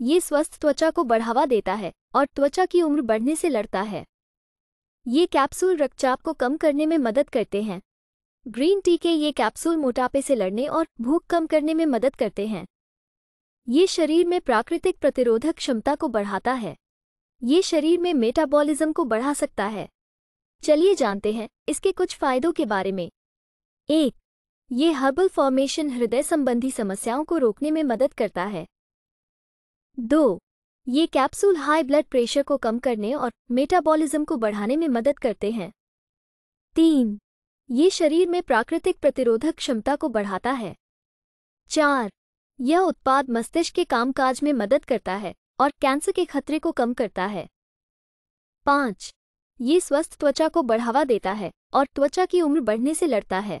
ये स्वस्थ त्वचा को बढ़ावा देता है और त्वचा की उम्र बढ़ने से लड़ता है। ये कैप्सूल रक्तचाप को कम करने में मदद करते हैं। ग्रीन टी के ये कैप्सूल मोटापे से लड़ने और भूख कम करने में मदद करते हैं। ये शरीर में प्राकृतिक प्रतिरोधक क्षमता को बढ़ाता है। ये शरीर में मेटाबॉलिज्म को बढ़ा सकता है। चलिए जानते हैं इसके कुछ फायदों के बारे में। 1. ये हर्बल फॉर्मेशन हृदय संबंधी समस्याओं को रोकने में मदद करता है। 2. ये कैप्सूल हाई ब्लड प्रेशर को कम करने और मेटाबॉलिज्म को बढ़ाने में मदद करते हैं। 3. ये शरीर में प्राकृतिक प्रतिरोधक क्षमता को बढ़ाता है। 4. यह उत्पाद मस्तिष्क के कामकाज में मदद करता है और कैंसर के खतरे को कम करता है। 5. ये स्वस्थ त्वचा को बढ़ावा देता है और त्वचा की उम्र बढ़ने से लड़ता है।